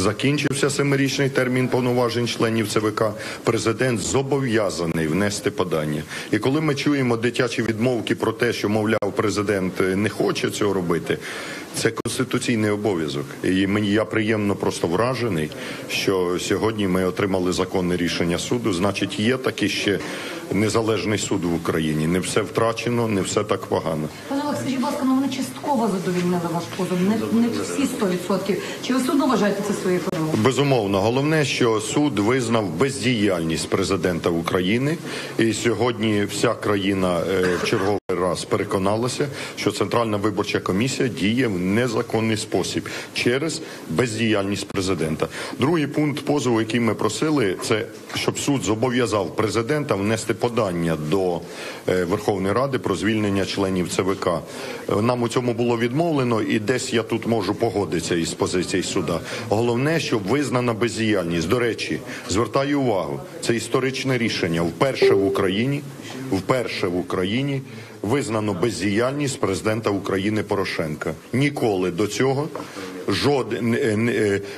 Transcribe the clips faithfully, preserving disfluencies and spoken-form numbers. закінчився семирічний термін повноважень членів ЦВК, президент зобов'язаний внести подання. І коли ми чуємо дитячі відмовки про те, що, мовляв, президент не хоче цього робити, це конституційний обов'язок. І мені я приємно просто вражений, що сьогодні ми отримали законне рішення суду. Значить, є такий ще незалежний суд в Україні. Не все втрачено, не все так погано. Пане Олег, скажіть, будь ласка, ну вони частково задовільнили ваш позов, не, не всі сто відсотків. Чи ви судно вважаєте це своєю перемогою? Безумовно. Головне, що суд визнав бездіяльність президента України. І сьогодні вся країна е, в черговий раз переконалася, що Центральна виборча комісія діє в незаконний спосіб через бездіяльність президента. Другий пункт позову, який ми просили, це щоб суд зобов'язав президента внести подання до Верховної Ради про звільнення членів ЦВК. Нам у цьому було відмовлено, і десь я тут можу погодитися із позицією суда. Головне, щоб визнана бездіяльність. До речі, звертаю увагу, це історичне рішення. Вперше в Україні, вперше в Україні визнано бездіяльність президента України Порошенка. Ніколи до цього жоден,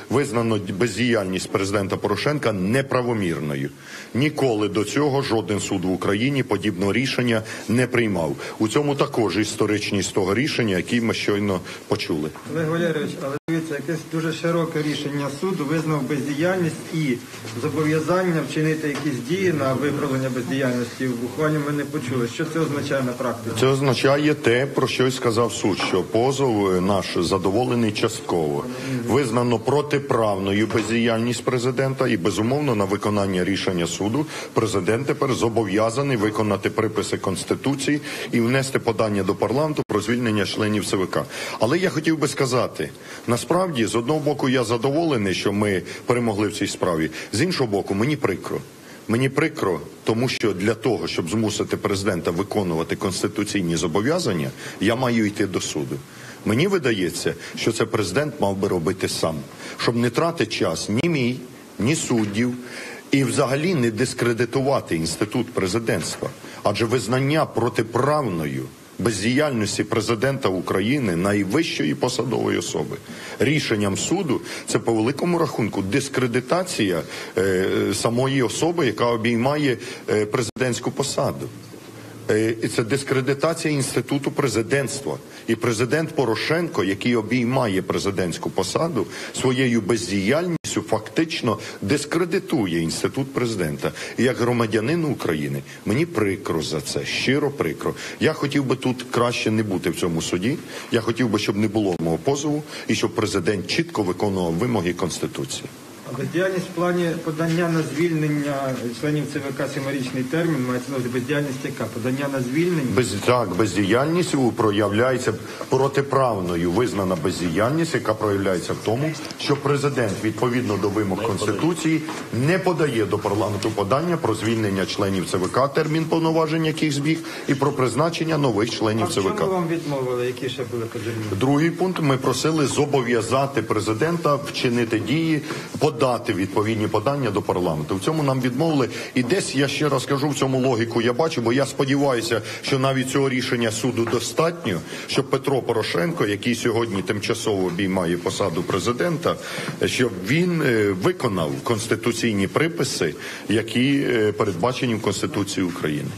визнано бездіяльність президента Порошенка неправомірною. Ніколи до цього жоден суд в Україні подібного рішення не приймав. У цьому також історичність того рішення, яке ми щойно почули. Олег Валерійович, але дивіться, якесь дуже широке рішення суду визнав бездіяльність і зобов'язання вчинити якісь дії на виправлення бездіяльності. В ухвалі ми не почули. Що це означає на практиці? Це означає те, про що й сказав суд, що позов наш задоволений частково. Визнано протиправною бездіяльність президента і, безумовно, на виконання рішення суду президент тепер зобов'язаний виконати приписи Конституції і внести подання до парламенту про звільнення членів ЦВК. Але я хотів би сказати, насправді, з одного боку, я задоволений, що ми перемогли в цій справі, з іншого боку, мені прикро. Мені прикро, тому що для того, щоб змусити президента виконувати конституційні зобов'язання, я маю йти до суду. Мені видається, що це президент мав би робити сам, щоб не тратити час ні мій, ні суддів, і взагалі не дискредитувати інститут президентства. Адже визнання протиправною бездіяльності президента України найвищої посадової особи рішенням суду – це, по великому рахунку, дискредитація е, самої особи, яка обіймає е, президентську посаду. Це дискредитація інституту президентства. І президент Порошенко, який обіймає президентську посаду, своєю бездіяльністю фактично дискредитує інститут президента. І як громадянин України, мені прикро за це, щиро прикро. Я хотів би тут краще не бути в цьому суді, я хотів би, щоб не було мого позову, і щоб президент чітко виконував вимоги Конституції. Бездіяльність в плані подання на звільнення членів ЦВК сімирічний термін, мається на увазі бездіяльність яка? Подання на звільнення? Без, так, бездіяльність проявляється протиправною, визнана бездіяльність, яка проявляється в тому, що президент відповідно до вимог Конституції не подає до парламенту подання про звільнення членів ЦВК, термін повноважень яких збіг, і про призначення нових членів ЦВК. А чому вам відмовили? Які ще були подання? Другий пункт. Ми просили зобов'язати президента вчинити дії, подання дати відповідні подання до парламенту. В цьому нам відмовили. І десь, я ще раз кажу, в цьому логіку я бачу, бо я сподіваюся, що навіть цього рішення суду достатньо, щоб Петро Порошенко, який сьогодні тимчасово обіймає посаду президента, щоб він виконав конституційні приписи, які передбачені в Конституції України.